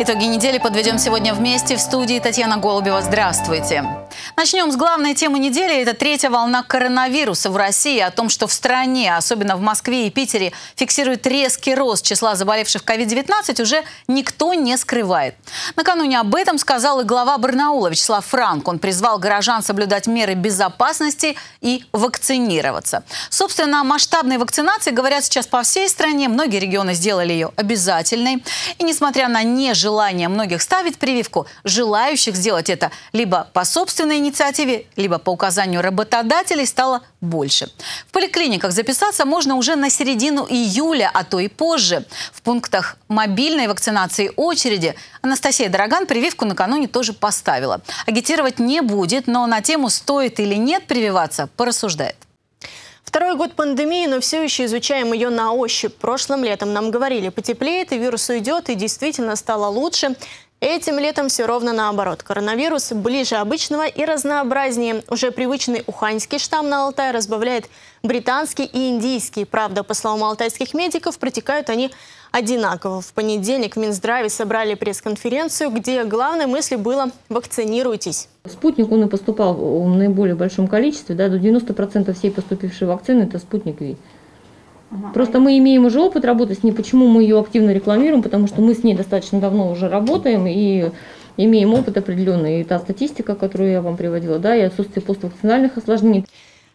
Итоги недели подведем сегодня вместе. В студии Татьяна Голубева. Здравствуйте. Начнем с главной темы недели. Это третья волна коронавируса в России. О том, что в стране, особенно в Москве и Питере, фиксирует резкий рост числа заболевших COVID-19, уже никто не скрывает. Накануне об этом сказал и глава Барнаула Вячеслав Франк. Он призвал горожан соблюдать меры безопасности и вакцинироваться. Собственно, о масштабной вакцинации говорят сейчас по всей стране. Многие регионы сделали ее обязательной. И несмотря на нежелание многих ставить прививку, желающих сделать это либо по собственной инициативе, либо по указанию работодателей стало больше. В поликлиниках записаться можно уже на середину июля, а то и позже. В пунктах мобильной вакцинации очереди. Анастасия Драган прививку накануне тоже поставила. Агитировать не будет, но на тему, стоит или нет прививаться, порассуждает. Второй год пандемии, но все еще изучаем ее на ощупь. Прошлым летом нам говорили, потеплеет, и вирус уйдет, и действительно стало лучше. Этим летом все ровно наоборот. Коронавирус ближе обычного и разнообразнее. Уже привычный уханьский штамм на Алтае разбавляет британский и индийский. Правда, по словам алтайских медиков, протекают они одинаково. В понедельник в Минздраве собрали пресс-конференцию, где главной мыслью было «вакцинируйтесь». Спутник, он и поступал в наиболее большом количестве. Да, до 90% всей поступившей вакцины – это спутник ВИ. Просто мы имеем уже опыт работы с ней, почему мы ее активно рекламируем, потому что мы с ней достаточно давно уже работаем и имеем опыт определенный. И та статистика, которую я вам приводила, да, и отсутствие поствакцинальных осложнений.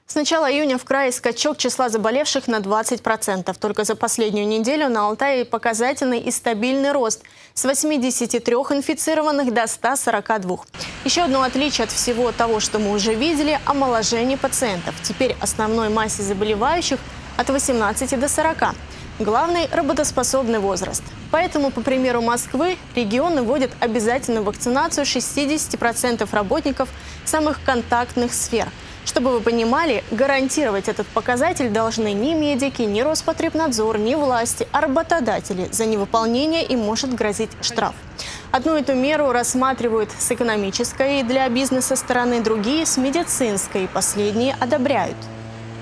С начала июня в крае скачок числа заболевших на 20%. Только за последнюю неделю на Алтае показательный и стабильный рост с 83 инфицированных до 142. Еще одно отличие от всего того, что мы уже видели – омоложение пациентов. Теперь основной массе заболевающих – от 18 до 40. Главный – работоспособный возраст. Поэтому, по примеру Москвы, регионы вводят обязательную вакцинацию 60% работников самых контактных сфер. Чтобы вы понимали, гарантировать этот показатель должны ни медики, ни Роспотребнадзор, ни власти, а работодатели. За невыполнение им может грозить штраф. Одну эту меру рассматривают с экономической для бизнеса стороны, другие – с медицинской, и последние одобряют.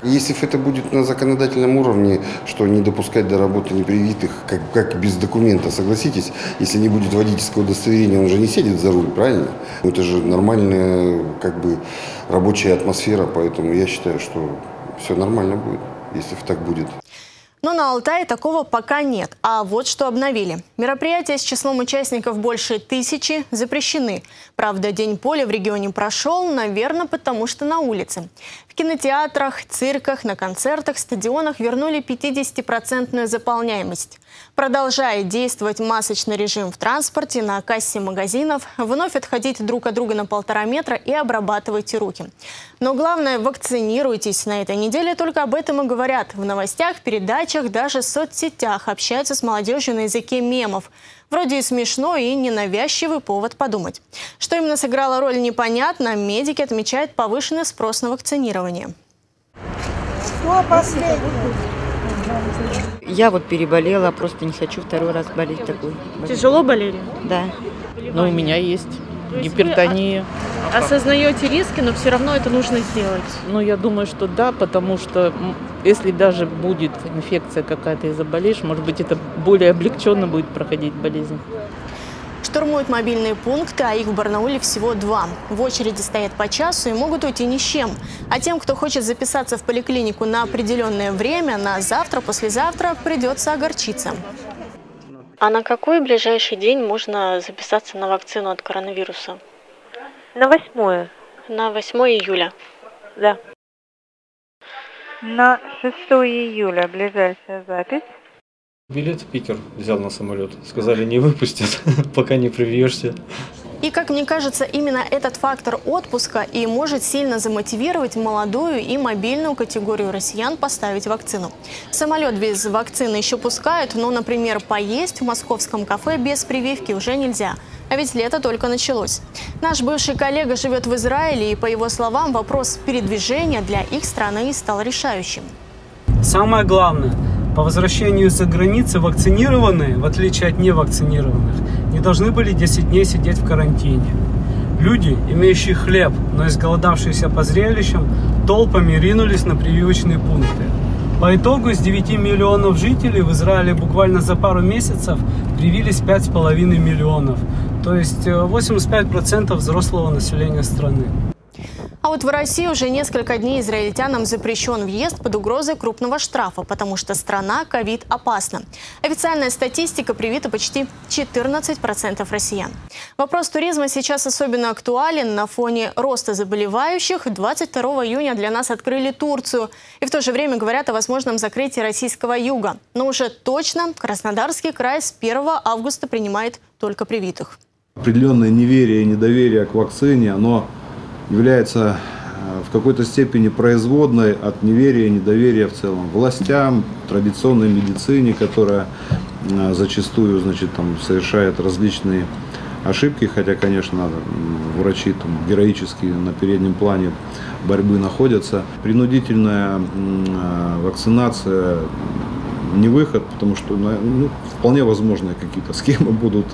Если это будет на законодательном уровне, что не допускать до работы непривитых, как без документа, согласитесь, если не будет водительского удостоверения, он же не сидит за руль, правильно? Это же нормальная, как бы, рабочая атмосфера, поэтому я считаю, что все нормально будет, если так будет. Но на Алтае такого пока нет. А вот что обновили. Мероприятия с числом участников больше 1000 запрещены. Правда, День поля в регионе прошел, наверное, потому что на улице. В кинотеатрах, цирках, на концертах, стадионах вернули 50% заполняемость. Продолжая действовать масочный режим в транспорте, на кассе магазинов, вновь отходите друг от друга на 1,5 метра и обрабатывайте руки. Но главное, вакцинируйтесь. На этой неделе только об этом и говорят. В новостях, передачах, даже в соцсетях общаются с молодежью на языке мемов. Вроде и смешно, и ненавязчивый повод подумать. Что именно сыграло роль, непонятно. Медики отмечают повышенный спрос на вакцинирование. Что последнее? Я вот переболела, просто не хочу второй раз болеть такой. Тяжело болели? Да. Но у меня есть гипертония. Осознаете риски, но все равно это нужно сделать? Ну, я думаю, что да, потому что если даже будет инфекция какая-то и заболеешь, может быть, это более облегченно будет проходить болезнь. Штурмуют мобильные пункты, а их в Барнауле всего 2. В очереди стоят по часу и могут уйти ни с чем. А тем, кто хочет записаться в поликлинику на определенное время, на завтра, послезавтра, придется огорчиться. А на какой ближайший день можно записаться на вакцину от коронавируса? На 8. На 8 июля? Да. На 6 июля ближайшая запись. Билет в Питер взял на самолет. Сказали, не выпустят, пока не привьешься. И, как мне кажется, именно этот фактор отпуска и может сильно замотивировать молодую и мобильную категорию россиян поставить вакцину. Самолет без вакцины еще пускают, но, например, поесть в московском кафе без прививки уже нельзя. А ведь лето только началось. Наш бывший коллега живет в Израиле, и, по его словам, вопрос передвижения для их страны стал решающим. Самое главное, по возвращению из-за границы вакцинированные, в отличие от невакцинированных, не должны были 10 дней сидеть в карантине. Люди, имеющие хлеб, но изголодавшиеся по зрелищам, толпами ринулись на прививочные пункты. По итогу из 9 миллионов жителей в Израиле буквально за пару месяцев привились 5,5 миллионов. То есть 85% взрослого населения страны. А вот в России уже несколько дней израильтянам запрещен въезд под угрозой крупного штрафа, потому что страна ковид-опасна. Официальная статистика: привита почти 14% россиян. Вопрос туризма сейчас особенно актуален на фоне роста заболевающих. 22 июня для нас открыли Турцию. И в то же время говорят о возможном закрытии российского юга. Но уже точно Краснодарский край с 1 августа принимает только привитых. Определенное неверие и недоверие к вакцине, оно является в какой-то степени производной от неверия и недоверия в целом властям, традиционной медицине, которая зачастую, значит, там, совершает различные ошибки, хотя, конечно, врачи там героически на переднем плане борьбы находятся. Принудительная вакцинация не выход, потому что вполне возможно какие-то схемы будут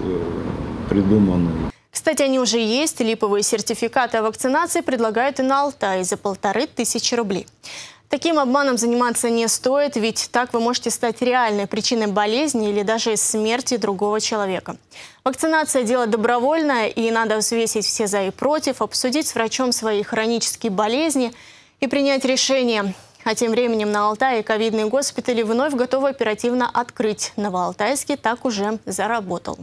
придуманы. Кстати, они уже есть. Липовые сертификаты о вакцинации предлагают и на Алтае за 1500 рублей. Таким обманом заниматься не стоит, ведь так вы можете стать реальной причиной болезни или даже смерти другого человека. Вакцинация – дело добровольное, и надо взвесить все за и против, обсудить с врачом свои хронические болезни и принять решение. А тем временем на Алтае ковидные госпитали вновь готовы оперативно открыть. Новоалтайский так уже заработал.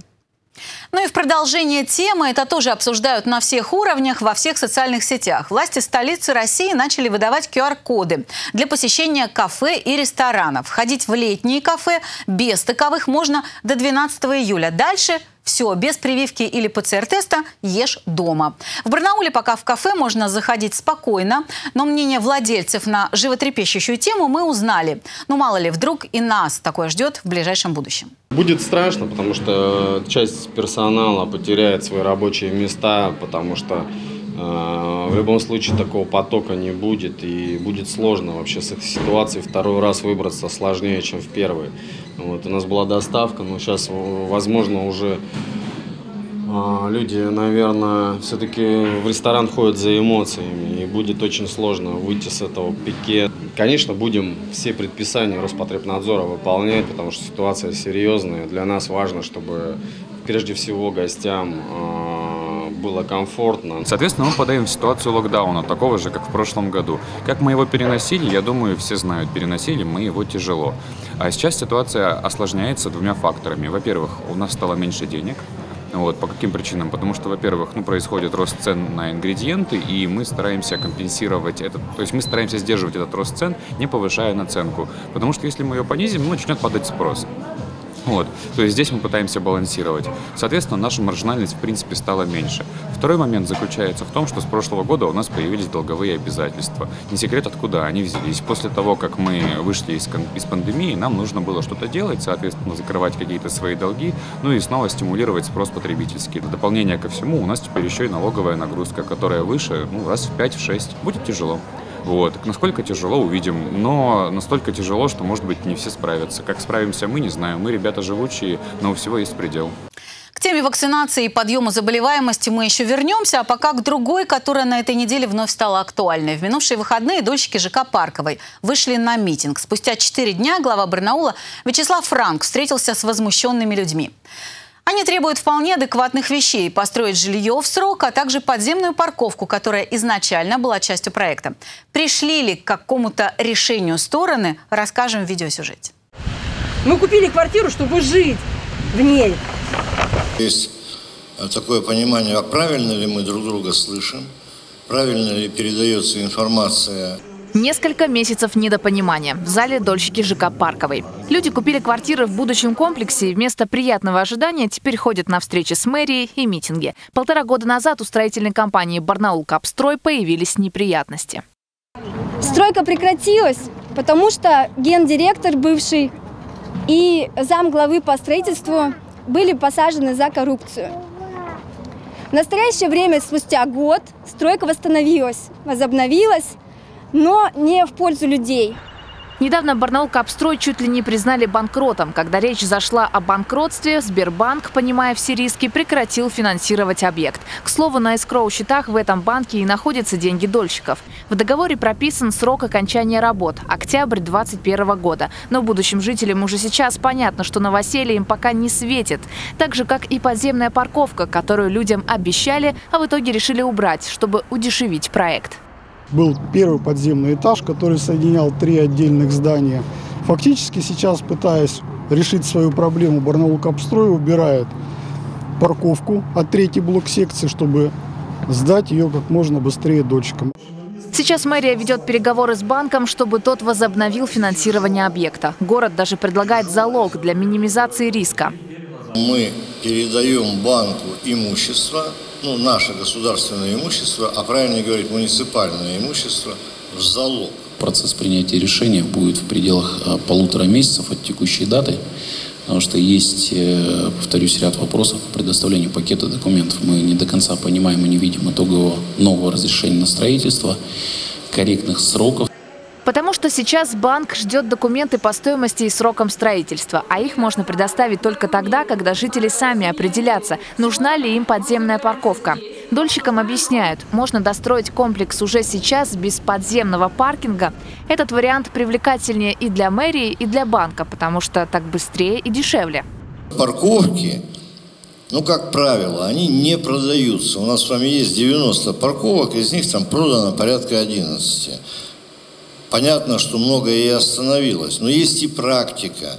Ну и в продолжение темы, это тоже обсуждают на всех уровнях, во всех социальных сетях. Власти столицы России начали выдавать QR-коды для посещения кафе и ресторанов. Ходить в летние кафе без таковых можно до 12 июля. Дальше все, без прививки или ПЦР-теста ешь дома. В Барнауле пока в кафе можно заходить спокойно, но мнение владельцев на животрепещущую тему мы узнали. Ну мало ли, вдруг и нас такое ждет в ближайшем будущем. Будет страшно, потому что часть персонала потеряет свои рабочие места, потому что в любом случае такого потока не будет, и будет сложно вообще с этой ситуации второй раз выбраться, сложнее, чем в первый. Вот, у нас была доставка, но сейчас, возможно, уже люди, наверное, все-таки в ресторан ходят за эмоциями, и будет очень сложно выйти с этого пике. Конечно, будем все предписания Роспотребнадзора выполнять, потому что ситуация серьезная. Для нас важно, чтобы прежде всего гостям было комфортно. Соответственно, мы попадаем в ситуацию локдауна, такого же, как в прошлом году. Как мы его переносили, я думаю, все знают, переносили мы его тяжело. А сейчас ситуация осложняется двумя факторами. Во-первых, у нас стало меньше денег. Вот, по каким причинам? Потому что, во-первых, происходит рост цен на ингредиенты, и мы стараемся компенсировать этот, то есть мы стараемся сдерживать этот рост цен, не повышая наценку. Потому что если мы ее понизим, начнет падать спрос. Вот. То есть здесь мы пытаемся балансировать. Соответственно, наша маржинальность, в принципе, стала меньше. Второй момент заключается в том, что с прошлого года у нас появились долговые обязательства. Не секрет, откуда они взялись. После того, как мы вышли из пандемии, нам нужно было что-то делать, соответственно, закрывать какие-то свои долги, ну и снова стимулировать спрос потребительский. В дополнение ко всему, у нас теперь еще и налоговая нагрузка, которая выше, раз в 5-6. Будет тяжело. Вот. Насколько тяжело, увидим. Но настолько тяжело, что, может быть, не все справятся. Как справимся мы, не знаю. Мы ребята живучие, но у всего есть предел. К теме вакцинации и подъема заболеваемости мы еще вернемся, а пока к другой, которая на этой неделе вновь стала актуальной. В минувшие выходные дольщики ЖК «Парковой» вышли на митинг. Спустя 4 дня глава Барнаула Вячеслав Франк встретился с возмущенными людьми. Они требуют вполне адекватных вещей – построить жилье в срок, а также подземную парковку, которая изначально была частью проекта. Пришли ли к какому-то решению стороны, расскажем в видеосюжете. Мы купили квартиру, чтобы жить в ней. Есть такое понимание, а правильно ли мы друг друга слышим, правильно ли передается информация. Несколько месяцев недопонимания в зале дольщики ЖК «Парковой». Люди купили квартиры в будущем комплексе и вместо приятного ожидания теперь ходят на встречи с мэрией и митинги. 1,5 года назад у строительной компании «Барнаулкапстрой» появились неприятности. Стройка прекратилась, потому что гендиректор бывший и замглавы по строительству были посажены за коррупцию. В настоящее время, спустя год, стройка восстановилась, возобновилась, но не в пользу людей. Недавно Барнаулкапстрой чуть ли не признали банкротом. Когда речь зашла о банкротстве, Сбербанк, понимая все риски, прекратил финансировать объект. К слову, на эскроу-счетах в этом банке и находятся деньги дольщиков. В договоре прописан срок окончания работ – октябрь 2021 года. Но будущим жителям уже сейчас понятно, что новоселье им пока не светит. Так же, как и подземная парковка, которую людям обещали, а в итоге решили убрать, чтобы удешевить проект. Был первый подземный этаж, который соединял три отдельных здания. Фактически сейчас, пытаясь решить свою проблему, Барнаулкапстрой убирает парковку от третьей блок-секции, чтобы сдать ее как можно быстрее дольщикам. Сейчас мэрия ведет переговоры с банком, чтобы тот возобновил финансирование объекта. Город даже предлагает залог для минимизации риска. Мы передаем банку имущество, наше государственное имущество, а правильно говорить, муниципальное имущество, в залог. Процесс принятия решения будет в пределах 1,5 месяца от текущей даты, потому что есть, повторюсь, ряд вопросов по предоставлению пакета документов. Мы не до конца понимаем и не видим итогового нового разрешения на строительство, корректных сроков. Потому что сейчас банк ждет документы по стоимости и срокам строительства, а их можно предоставить только тогда, когда жители сами определятся, нужна ли им подземная парковка. Дольщикам объясняют, можно достроить комплекс уже сейчас без подземного паркинга. Этот вариант привлекательнее и для мэрии, и для банка, потому что так быстрее и дешевле. Парковки, как правило, они не продаются. У нас с вами есть 90 парковок, из них там продано порядка 11. Понятно, что многое и остановилось, но есть и практика.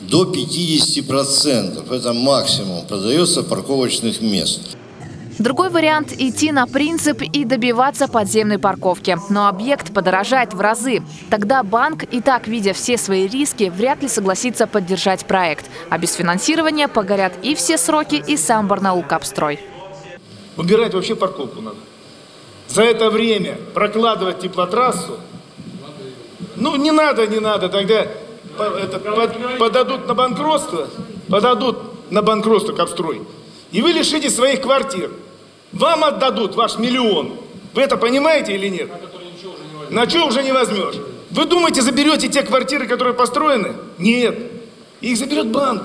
До 50% это максимум продается парковочных мест. Другой вариант – идти на принцип и добиваться подземной парковки. Но объект подорожает в разы. Тогда банк, и так видя все свои риски, вряд ли согласится поддержать проект. А без финансирования погорят и все сроки, и сам Барнаулкапстрой. Убирать вообще парковку надо. За это время прокладывать теплотрассу не надо, тогда подадут на банкротство Капстрой. И вы лишите своих квартир. Вам отдадут ваш миллион. Вы это понимаете или нет? На что уже не возьмешь? Вы думаете, заберете те квартиры, которые построены? Нет. Их заберет банк.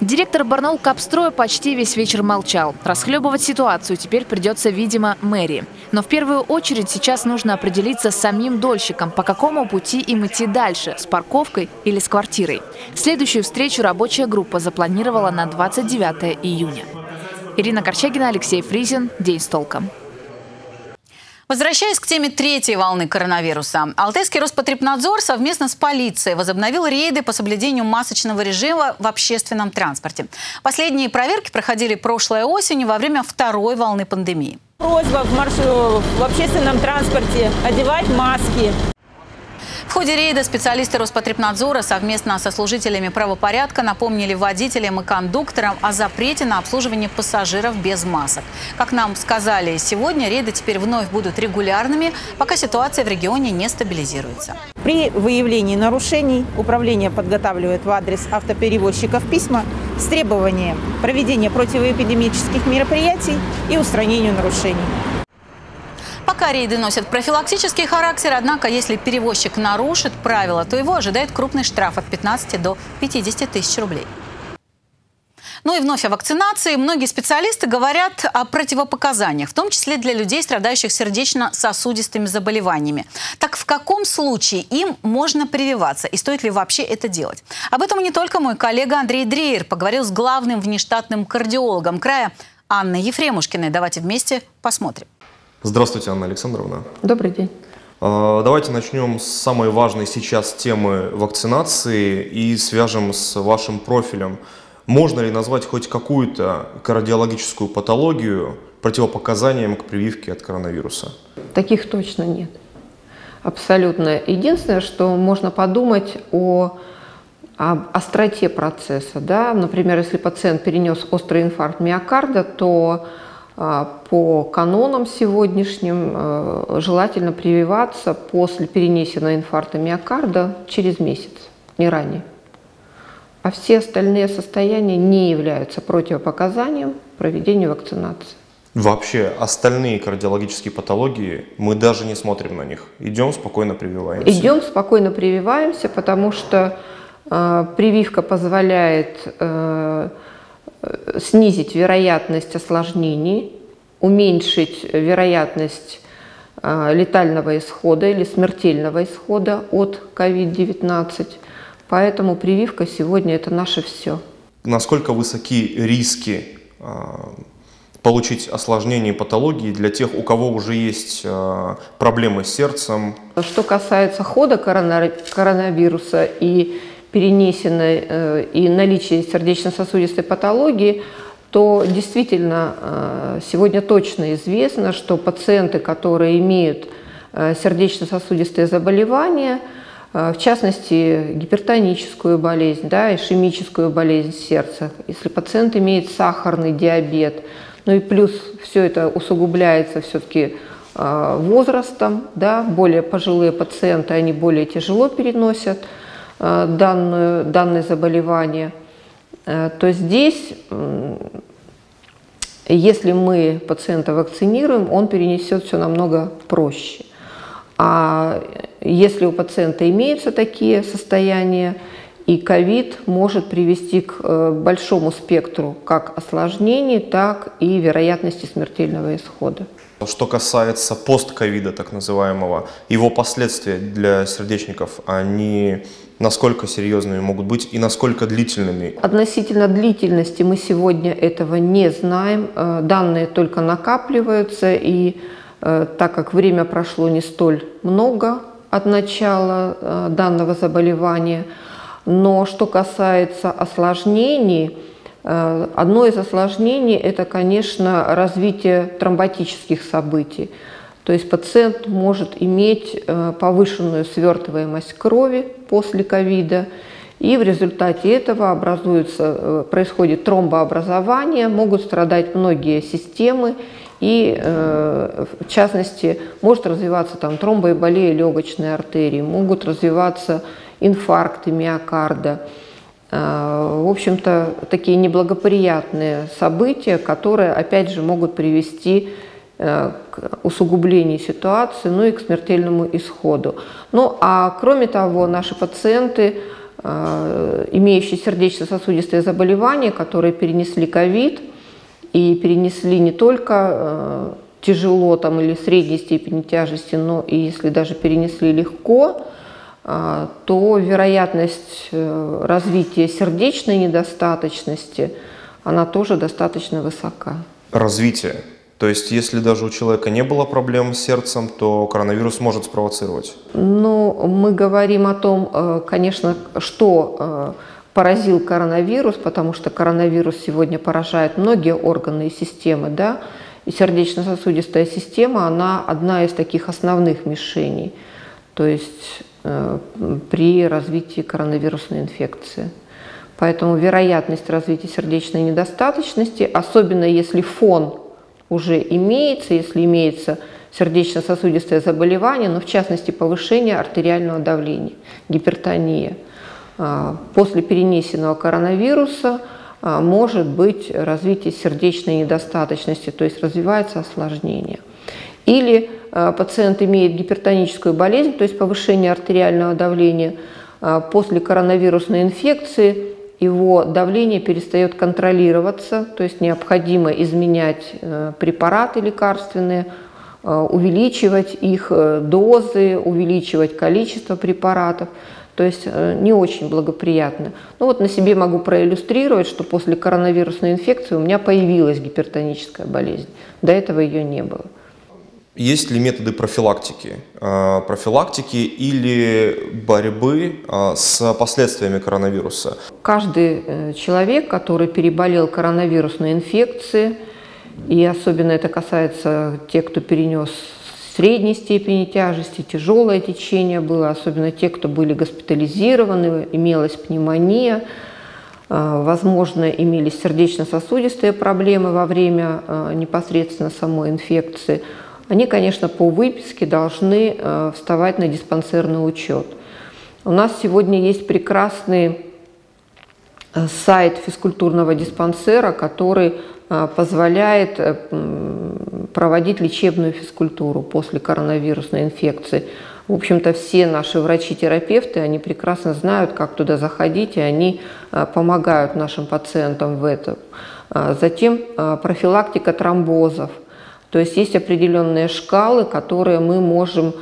Директор Барнаулкапстроя почти весь вечер молчал. Расхлебывать ситуацию теперь придется, видимо, мэрии. Но в первую очередь сейчас нужно определиться с самим дольщиком, по какому пути им идти дальше – с парковкой или с квартирой. Следующую встречу рабочая группа запланировала на 29 июня. Ирина Корчагина, Алексей Фризин. День с толком. Возвращаясь к теме третьей волны коронавируса, Алтайский Роспотребнадзор совместно с полицией возобновил рейды по соблюдению масочного режима в общественном транспорте. Последние проверки проходили прошлой осенью во время второй волны пандемии. Просьба в общественном транспорте одевать маски. В ходе рейда специалисты Роспотребнадзора совместно со служителями правопорядка напомнили водителям и кондукторам о запрете на обслуживание пассажиров без масок. Как нам сказали сегодня, рейды теперь вновь будут регулярными, пока ситуация в регионе не стабилизируется. При выявлении нарушений управление подготавливает в адрес автоперевозчиков письма с требованием проведения противоэпидемических мероприятий и устранению нарушений. Пока рейды носят профилактический характер, однако если перевозчик нарушит правила, то его ожидает крупный штраф от 15 до 50 тысяч рублей. Ну и вновь о вакцинации. Многие специалисты говорят о противопоказаниях, в том числе для людей, страдающих сердечно-сосудистыми заболеваниями. Так в каком случае им можно прививаться и стоит ли вообще это делать? Об этом не только мой коллега Андрей Дреер поговорил с главным внештатным кардиологом края Анной Ефремушкиной. Давайте вместе посмотрим. Здравствуйте, Анна Александровна. Добрый день. Давайте начнем с самой важной сейчас темы вакцинации и свяжем с вашим профилем. Можно ли назвать хоть какую-то кардиологическую патологию противопоказанием к прививке от коронавируса? Таких точно нет. Абсолютно. Единственное, что можно подумать об остроте процесса. Да? Например, если пациент перенес острый инфаркт миокарда, то по канонам сегодняшним желательно прививаться после перенесенного инфаркта миокарда через месяц, не ранее. А все остальные состояния не являются противопоказанием проведению вакцинации. Вообще остальные кардиологические патологии, мы даже не смотрим на них. Идем спокойно прививаемся. Идем спокойно прививаемся, потому что прививка позволяет снизить вероятность осложнений, уменьшить вероятность летального исхода или смертельного исхода от COVID-19. Поэтому прививка сегодня – это наше все. Насколько высоки риски получить осложнения и патологии для тех, у кого уже есть проблемы с сердцем? Что касается хода коронавируса и перенесенной и наличия сердечно-сосудистой патологии, то действительно сегодня точно известно, что пациенты, которые имеют сердечно-сосудистые заболевания, в частности, гипертоническую болезнь, да, ишемическую болезнь сердца, если пациент имеет сахарный диабет, ну и плюс все это усугубляется все-таки возрастом, да, более пожилые пациенты, они более тяжело переносят данное заболевание, то здесь, если мы пациента вакцинируем, он перенесет все намного проще. А если у пациента имеются такие состояния, и ковид может привести к большому спектру как осложнений, так и вероятности смертельного исхода. Что касается постковида, так называемого, его последствия для сердечников, они насколько серьезными могут быть и насколько длительными? Относительно длительности мы сегодня этого не знаем. Данные только накапливаются, и так как время прошло не столь много от начала данного заболевания. Но что касается осложнений, одно из осложнений – это, конечно, развитие тромботических событий. То есть пациент может иметь повышенную свертываемость крови после ковида, и в результате этого происходит тромбообразование, могут страдать многие системы, и, в частности, может развиваться там тромбоэболия легочной артерии, могут развиваться инфаркты миокарда. В общем-то, такие неблагоприятные события, которые, опять же, могут привести к усугублению ситуации, ну и к смертельному исходу. Ну, а кроме того, наши пациенты, имеющие сердечно-сосудистые заболевания, которые перенесли ковид, и перенесли не только тяжело там, или средней степени тяжести, но и если даже перенесли легко, то вероятность развития сердечной недостаточности, она тоже достаточно высока. Развитие. То есть, если даже у человека не было проблем с сердцем, то коронавирус может спровоцировать? Ну, мы говорим о том, конечно, что поразил коронавирус, потому что коронавирус сегодня поражает многие органы и системы, да, и сердечно-сосудистая система, она одна из таких основных мишеней. То есть при развитии коронавирусной инфекции. Поэтому вероятность развития сердечной недостаточности, особенно если фон уже имеется, если имеется сердечно-сосудистое заболевание, но в частности повышение артериального давления, гипертония, после перенесенного коронавируса может быть развитие сердечной недостаточности, то есть развивается осложнение. Или пациент имеет гипертоническую болезнь, то есть повышение артериального давления. После коронавирусной инфекции его давление перестает контролироваться, то есть необходимо изменять препараты лекарственные, увеличивать их дозы, увеличивать количество препаратов. То есть не очень благоприятно. Ну вот на себе могу проиллюстрировать, что после коронавирусной инфекции у меня появилась гипертоническая болезнь. До этого ее не было. Есть ли методы профилактики? Профилактики или борьбы с последствиями коронавируса? Каждый человек, который переболел коронавирусной инфекцией, и особенно это касается тех, кто перенес средней степени тяжести, тяжелое течение было, особенно те, кто были госпитализированы, имелась пневмония, возможно, имелись сердечно-сосудистые проблемы во время непосредственно самой инфекции. Они, конечно, по выписке должны вставать на диспансерный учет. У нас сегодня есть прекрасный сайт физкультурного диспансера, который позволяет проводить лечебную физкультуру после коронавирусной инфекции. В общем-то, все наши врачи-терапевты, они прекрасно знают, как туда заходить, и они помогают нашим пациентам в этом. Затем профилактика тромбозов. То есть есть определенные шкалы, которые мы можем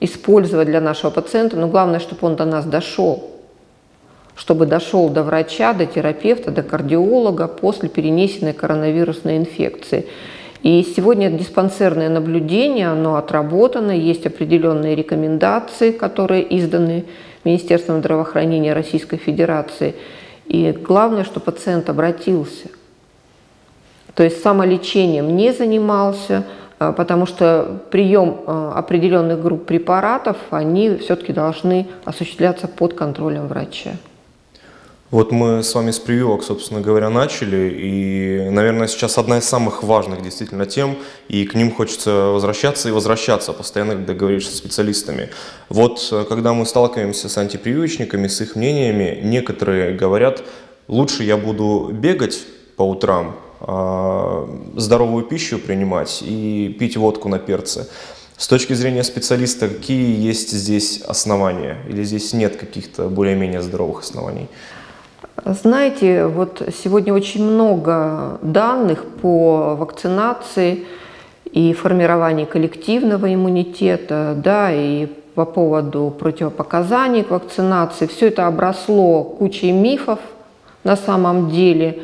использовать для нашего пациента, но главное, чтобы он до нас дошел. Чтобы дошел до врача, до терапевта, до кардиолога после перенесенной коронавирусной инфекции. И сегодня диспансерное наблюдение, оно отработано, есть определенные рекомендации, которые изданы Министерством здравоохранения Российской Федерации. И главное, что пациент обратился. То есть самолечением не занимался, потому что прием определенных групп препаратов, они все-таки должны осуществляться под контролем врача. Вот мы с вами с прививок, собственно говоря, начали, и, наверное, сейчас одна из самых важных действительно тем, и к ним хочется возвращаться и возвращаться постоянно, когда говоришь со специалистами. Вот когда мы сталкиваемся с антипрививочниками, с их мнениями, некоторые говорят: лучше я буду бегать по утрам, здоровую пищу принимать и пить водку на перце. С точки зрения специалиста, какие есть здесь основания? Или здесь нет каких-то более-менее здоровых оснований? Знаете, вот сегодня очень много данных по вакцинации и формированию коллективного иммунитета, да, и по поводу противопоказаний к вакцинации. Все это обросло кучей мифов на самом деле,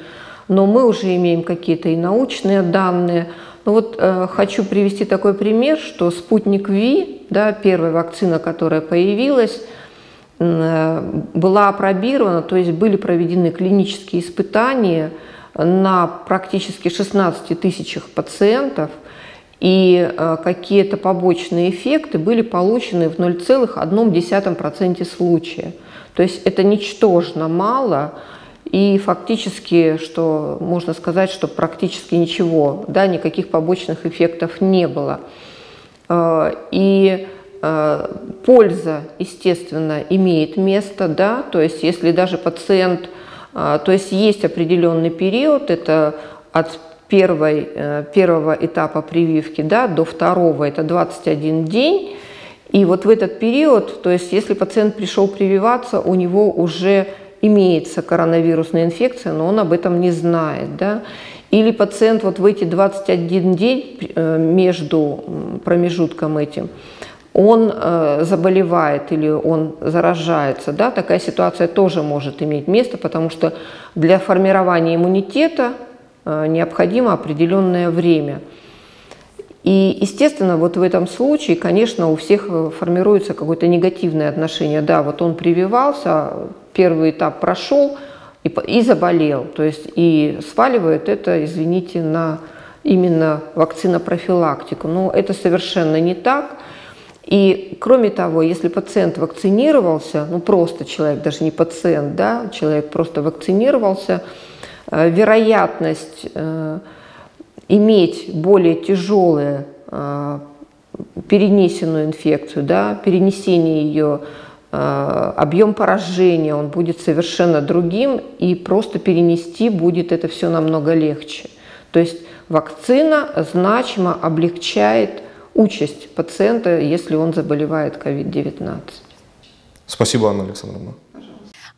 но мы уже имеем какие-то и научные данные. Но вот хочу привести такой пример, что «Спутник Ви», да, первая вакцина, которая появилась, была апробирована, то есть были проведены клинические испытания на практически 16 тысячах пациентов, и какие-то побочные эффекты были получены в 0,1% случаев. То есть это ничтожно мало, и фактически, что можно сказать, что практически ничего, да, никаких побочных эффектов не было. И польза, естественно, имеет место, да, то есть если даже пациент, то есть есть определенный период, это от первого этапа прививки, да, до второго, это 21 день, и вот в этот период, то есть если пациент пришел прививаться, у него уже имеется коронавирусная инфекция, но он об этом не знает, да. Или пациент вот в эти 21 день между промежутком этим, он заболевает или он заражается, да, такая ситуация тоже может иметь место, потому что для формирования иммунитета необходимо определенное время. И, естественно, вот в этом случае, конечно, у всех формируется какое-то негативное отношение. Да, вот он прививался, первый этап прошел и заболел, то есть и сваливает это, извините, на именно вакцинопрофилактику. Но это совершенно не так. И, кроме того, если пациент вакцинировался, ну просто человек, даже не пациент, да, человек просто вакцинировался, вероятность иметь более тяжелую перенесенную инфекцию, да, перенесение ее, объем поражения, он будет совершенно другим, и просто перенести будет это все намного легче. То есть вакцина значимо облегчает участь пациента, если он заболевает COVID-19. Спасибо, Анна Александровна.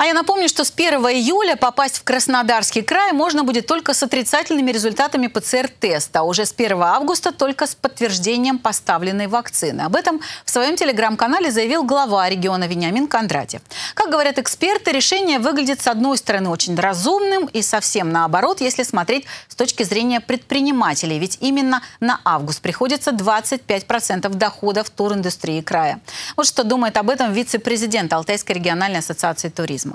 А я напомню, что с 1 июля попасть в Краснодарский край можно будет только с отрицательными результатами ПЦР-теста, а уже с 1 августа только с подтверждением поставленной вакцины. Об этом в своем телеграм-канале заявил глава региона Вениамин Кондратьев. Как говорят эксперты, решение выглядит с одной стороны очень разумным и совсем наоборот, если смотреть с точки зрения предпринимателей. Ведь именно на август приходится 25% доходов туриндустрии края. Вот что думает об этом вице-президент Алтайской региональной ассоциации туризма.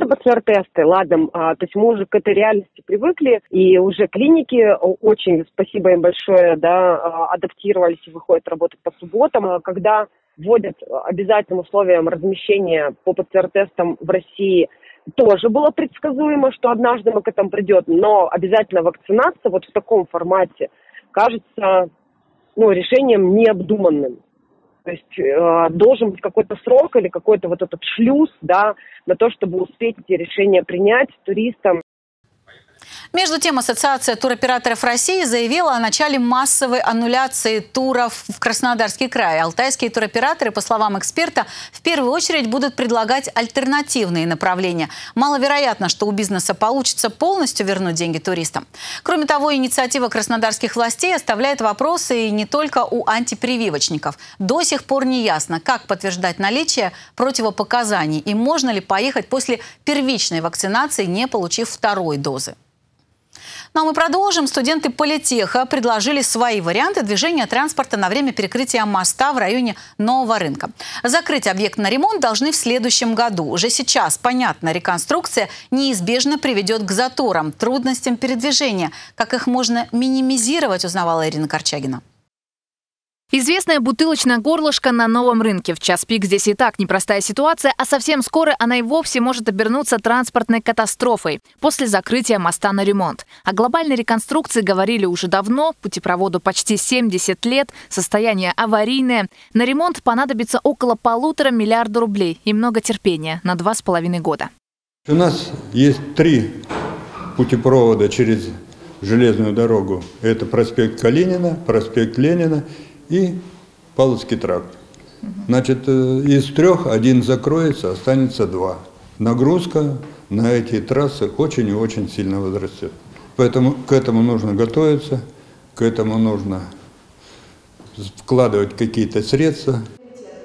ПЦР-тесты, ладно, то есть мы уже к этой реальности привыкли, и уже клиники очень, спасибо им большое, да, адаптировались и выходят работать по субботам. Когда вводят обязательным условием размещения по ПЦР-тестам в России, тоже было предсказуемо, что однажды мы к этому придем, но обязательно вакцинация вот в таком формате кажется, ну, решением необдуманным. То есть должен быть какой-то срок или какой-то вот этот шлюз, да, на то, чтобы успеть эти решения принять туристам. Между тем, Ассоциация туроператоров России заявила о начале массовой аннуляции туров в Краснодарский край. Алтайские туроператоры, по словам эксперта, в первую очередь будут предлагать альтернативные направления. Маловероятно, что у бизнеса получится полностью вернуть деньги туристам. Кроме того, инициатива краснодарских властей оставляет вопросы и не только у антипрививочников. До сих пор не ясно, как подтверждать наличие противопоказаний и можно ли поехать после первичной вакцинации, не получив второй дозы. Ну а мы продолжим. Студенты Политеха предложили свои варианты движения транспорта на время перекрытия моста в районе Нового рынка. Закрыть объект на ремонт должны в следующем году. Уже сейчас, понятно, реконструкция неизбежно приведет к заторам, трудностям передвижения. Как их можно минимизировать, узнавала Ирина Корчагина. Известное бутылочное горлышко на Новом рынке. В час пик здесь и так непростая ситуация, а совсем скоро она и вовсе может обернуться транспортной катастрофой после закрытия моста на ремонт. О глобальной реконструкции говорили уже давно, путепроводу почти 70 лет, состояние аварийное. На ремонт понадобится около 1,5 миллиарда рублей и много терпения на 2,5 года. У нас есть 3 путепровода через железную дорогу. Это проспект Калинина, проспект Ленина и Павловский тракт. Значит, из 3 один закроется, останется 2. Нагрузка на эти трассы очень и очень сильно возрастет. Поэтому к этому нужно готовиться, к этому нужно вкладывать какие-то средства.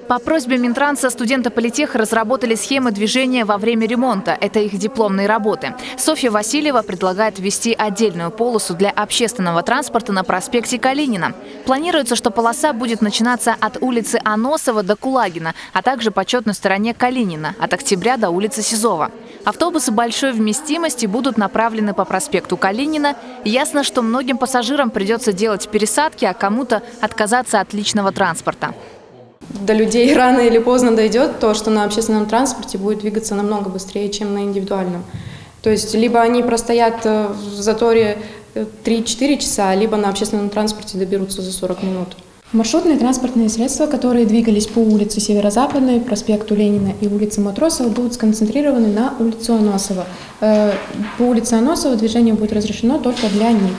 По просьбе Минтранса студенты Политеха разработали схемы движения во время ремонта. Это их дипломные работы. Софья Васильева предлагает ввести отдельную полосу для общественного транспорта на проспекте Калинина. Планируется, что полоса будет начинаться от улицы Аносова до Кулагина, а также по четной стороне Калинина, от Октября до улицы Сизова. Автобусы большой вместимости будут направлены по проспекту Калинина. Ясно, что многим пассажирам придется делать пересадки, а кому-то отказаться от личного транспорта. До людей рано или поздно дойдет то, что на общественном транспорте будет двигаться намного быстрее, чем на индивидуальном. То есть либо они простоят в заторе 3-4 часа, либо на общественном транспорте доберутся за 40 минут. Маршрутные транспортные средства, которые двигались по улице Северо-Западной, проспекту Ленина и улице Матросова, будут сконцентрированы на улицу Аносова. По улице Аносова движение будет разрешено только для них.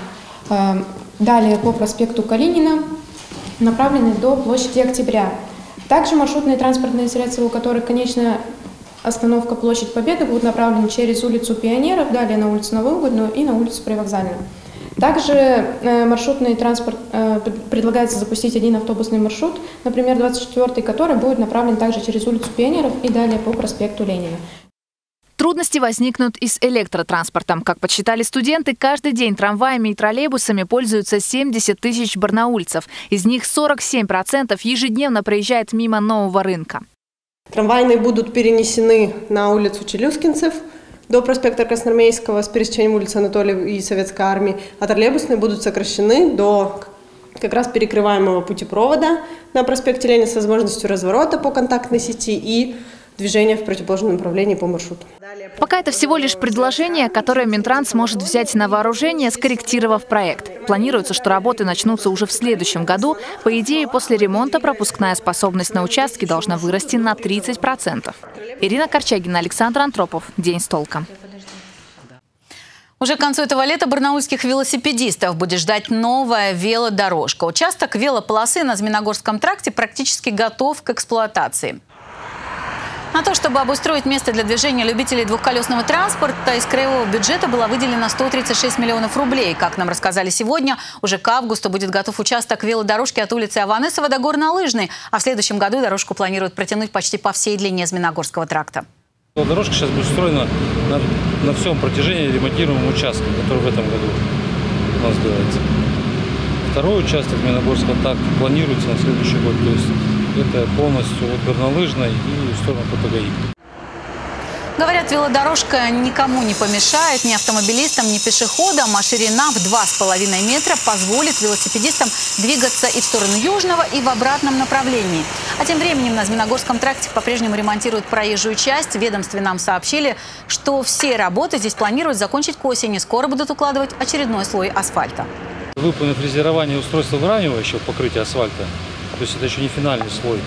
Далее по проспекту Калинина направлены до площади Октября. Также маршрутные транспортные средства, у которых конечная остановка площадь Победы, будут направлены через улицу Пионеров, далее на улицу Новоугодную и на улицу Привокзальную. Также маршрутный транспорт предлагается запустить один автобусный маршрут, например, 24-й, который будет направлен также через улицу Пионеров и далее по проспекту Ленина. Трудности возникнут и с электротранспортом. Как подсчитали студенты, каждый день трамваями и троллейбусами пользуются 70 тысяч барнаульцев. Из них 47% ежедневно проезжает мимо Нового рынка. Трамвайные будут перенесены на улицу Челюскинцев до проспекта Красноармейского с пересечением улицы Анатолия и Советской армии, а троллейбусные будут сокращены до как раз перекрываемого путепровода на проспекте Ленина с возможностью разворота по контактной сети и движение в противоположном направлении по маршруту. Пока это всего лишь предложение, которое Минтранс может взять на вооружение, скорректировав проект. Планируется, что работы начнутся уже в следующем году. По идее, после ремонта пропускная способность на участке должна вырасти на 30%. Ирина Корчагина, Александр Антропов. День с толком. Уже к концу этого лета барнаульских велосипедистов будет ждать новая велодорожка. Участок велополосы на Змеиногорском тракте практически готов к эксплуатации. На то, чтобы обустроить место для движения любителей двухколесного транспорта, из краевого бюджета было выделено 136 миллионов рублей. Как нам рассказали сегодня, уже к августу будет готов участок велодорожки от улицы Аванесова до Горнолыжной. А в следующем году дорожку планируют протянуть почти по всей длине Змеиногорского тракта. Дорожка сейчас будет устроена на всем протяжении ремонтируемого участка, который в этом году у нас делается. Второй участок Змеиногорского тракта планируется на следующий год. То есть это полностью от Горнолыжной и в сторону КПГАИК. Говорят, велодорожка никому не помешает, ни автомобилистам, ни пешеходам. А ширина в 2,5 метра позволит велосипедистам двигаться и в сторону южного, и в обратном направлении. А тем временем на Змеиногорском тракте по-прежнему ремонтируют проезжую часть. В ведомстве нам сообщили, что все работы здесь планируют закончить к осени. Скоро будут укладывать очередной слой асфальта. Выполнено фрезерование устройства выравнивающего покрытия асфальта. То есть это еще не финальный слой.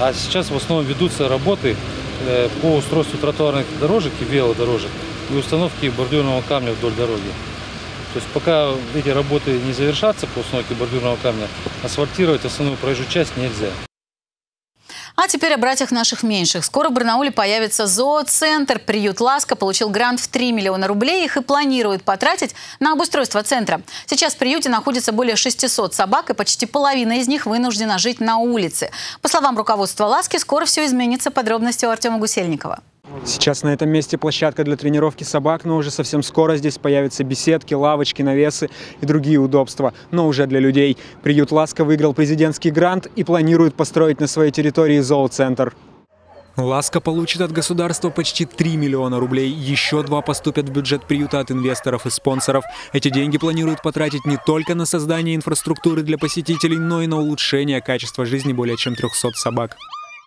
А сейчас в основном ведутся работы по устройству тротуарных дорожек и велодорожек. и установки бордюрного камня вдоль дороги. То есть пока эти работы не завершатся по установке бордюрного камня, асфальтировать основную проезжую часть нельзя. А теперь о братьях наших меньших. Скоро в Барнауле появится зооцентр. Приют «Ласка» получил грант в 3 миллиона рублей. Их и планируют потратить на обустройство центра. Сейчас в приюте находится более 600 собак, и почти половина из них вынуждена жить на улице. По словам руководства «Ласки», скоро все изменится. Подробности у Артема Гусельникова. Сейчас на этом месте площадка для тренировки собак, но уже совсем скоро здесь появятся беседки, лавочки, навесы и другие удобства, но уже для людей. Приют «Ласка» выиграл президентский грант и планирует построить на своей территории зооцентр. «Ласка» получит от государства почти 3 миллиона рублей. Еще 2 поступят в бюджет приюта от инвесторов и спонсоров. Эти деньги планируют потратить не только на создание инфраструктуры для посетителей, но и на улучшение качества жизни более чем 300 собак.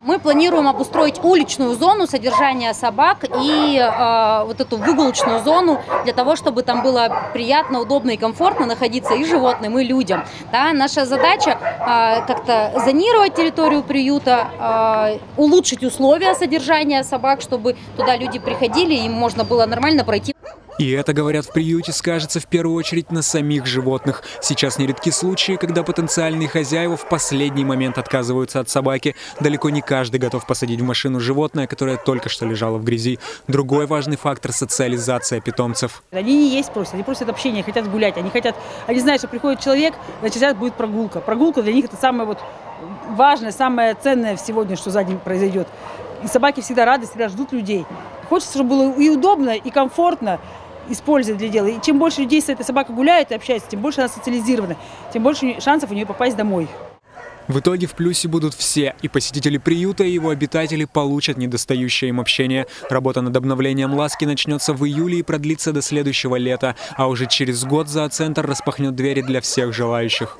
Мы планируем обустроить уличную зону содержания собак и вот эту выгулочную зону для того, чтобы там было приятно, удобно и комфортно находиться и животным, и людям. Да, наша задача как-то зонировать территорию приюта, улучшить условия содержания собак, чтобы туда люди приходили и им можно было нормально пройти. И это, говорят, в приюте скажется в первую очередь на самих животных. Сейчас нередки случаи, когда потенциальные хозяева в последний момент отказываются от собаки. Далеко не каждый готов посадить в машину животное, которое только что лежало в грязи. Другой важный фактор – социализация питомцев. Они не есть просят, они просят общения, хотят гулять. Они знают, что приходит человек, значит, будет прогулка. Прогулка для них – это самое важное, самое ценное сегодня, что за день произойдет. И собаки всегда рады, всегда ждут людей. Хочется, чтобы было и удобно, и комфортно использовать для дела. И чем больше людей с этой собакой гуляют и общаются, тем больше она социализирована, тем больше шансов у нее попасть домой. В итоге в плюсе будут все. И посетители приюта, и его обитатели получат недостающее им общение. Работа над обновлением «Ласки» начнется в июле и продлится до следующего лета. А уже через год зооцентр распахнет двери для всех желающих.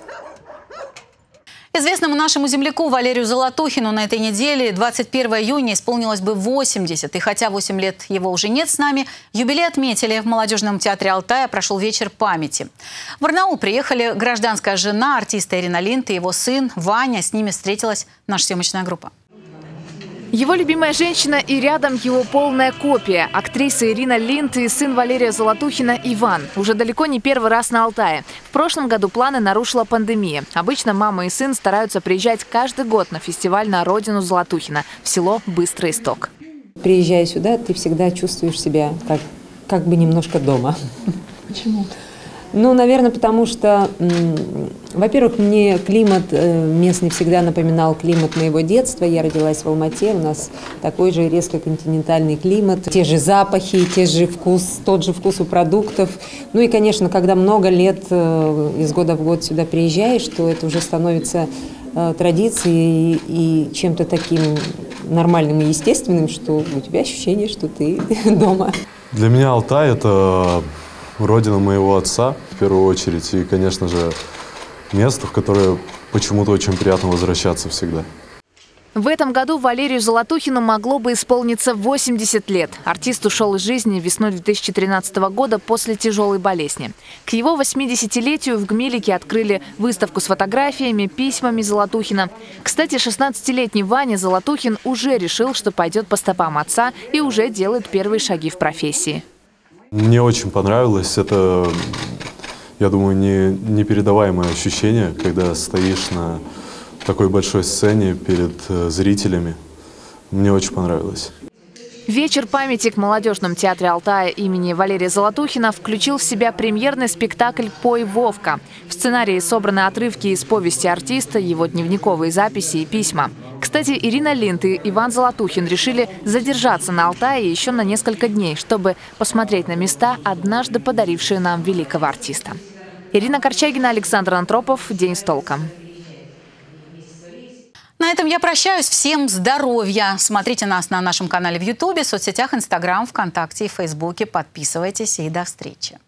Известному нашему земляку Валерию Золотухину на этой неделе, 21 июня, исполнилось бы 80. И хотя 8 лет его уже нет с нами, юбилей отметили. В Молодежном театре Алтая прошел вечер памяти. В Барнаул приехали гражданская жена артиста Ирина Линд и его сын Ваня. С ними встретилась наша съемочная группа. Его любимая женщина и рядом его полная копия. Актриса Ирина Линд и сын Валерия Золотухина Иван. Уже далеко не первый раз на Алтае. В прошлом году планы нарушила пандемия. Обычно мама и сын стараются приезжать каждый год на фестиваль на родину Золотухина, в село Быстрый Исток. Приезжая сюда, ты всегда чувствуешь себя как бы немножко дома. Почему? Ну, наверное, потому что, во-первых, мне климат местный всегда напоминал климат моего детства. Я родилась в Алмате, у нас такой же резко континентальный климат. Те же запахи, тот же вкус у продуктов. Ну и, конечно, когда много лет из года в год сюда приезжаешь, то это уже становится традицией и чем-то таким нормальным и естественным, что у тебя ощущение, что ты дома. Для меня Алтай – это родина моего отца, в первую очередь, и, конечно же, место, в которое почему-то очень приятно возвращаться всегда. В этом году Валерию Золотухину могло бы исполниться 80 лет. Артист ушел из жизни весной 2013 года после тяжелой болезни. К его 80-летию в Гмелике открыли выставку с фотографиями, письмами Золотухина. Кстати, 16-летний Ваня Золотухин уже решил, что пойдет по стопам отца и уже делает первые шаги в профессии. Мне очень понравилось. Это, я думаю, непередаваемое ощущение, когда стоишь на такой большой сцене перед зрителями. Мне очень понравилось. Вечер памяти в Молодежном театре Алтая имени Валерия Золотухина включил в себя премьерный спектакль «Пой, Вовка». В сценарии собраны отрывки из повести артиста, его дневниковые записи и письма. Кстати, Ирина Линд и Иван Золотухин решили задержаться на Алтае еще на несколько дней, чтобы посмотреть на места, однажды подарившие нам великого артиста. Ирина Корчагина, Александр Антропов. День с толком. На этом я прощаюсь. Всем здоровья! Смотрите нас на нашем канале в Ютубе, в соцсетях, Инстаграм, ВКонтакте и Фейсбуке. Подписывайтесь и до встречи!